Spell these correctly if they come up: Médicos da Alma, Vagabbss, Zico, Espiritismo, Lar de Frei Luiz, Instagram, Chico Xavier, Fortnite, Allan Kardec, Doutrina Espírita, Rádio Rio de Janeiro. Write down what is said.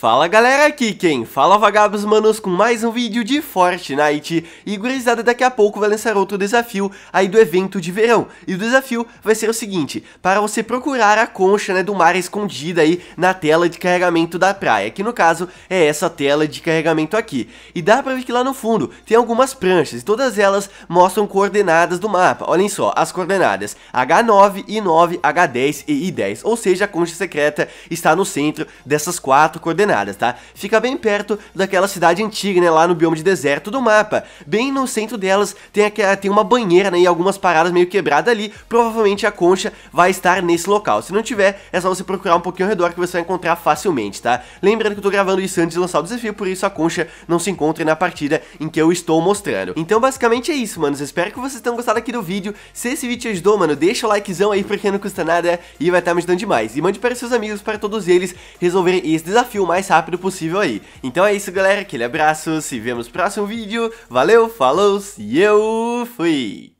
Fala galera, aqui quem fala Vagabbss, manos, com mais um vídeo de Fortnite. E gurizada, daqui a pouco vai lançar outro desafio aí do evento de verão. E o desafio vai ser o seguinte: para você procurar a concha, né, do mar escondida aí na tela de carregamento da praia, que no caso é essa tela de carregamento aqui. E dá pra ver que lá no fundo tem algumas pranchas e todas elas mostram coordenadas do mapa. Olhem só, as coordenadas H9, I9, H10 e I10. Ou seja, a concha secreta está no centro dessas quatro coordenadas, tá? Fica bem perto daquela cidade antiga, né? Lá no bioma de deserto do mapa. Bem no centro delas tem uma banheira, né? E algumas paradas meio quebradas ali. Provavelmente a concha vai estar nesse local. Se não tiver, é só você procurar um pouquinho ao redor que você vai encontrar facilmente, tá? Lembrando que eu tô gravando isso antes de lançar o desafio, por isso a concha não se encontra na partida em que eu estou mostrando. Então basicamente é isso, manos. Espero que vocês tenham gostado aqui do vídeo. Se esse vídeo te ajudou, mano, deixa o likezão aí porque não custa nada e vai estar me ajudando demais. E mande para seus amigos, para todos eles resolverem esse desafio mais rápido possível aí. Então é isso galera, aquele abraço, se vemos no próximo vídeo, valeu, falou, e eu fui!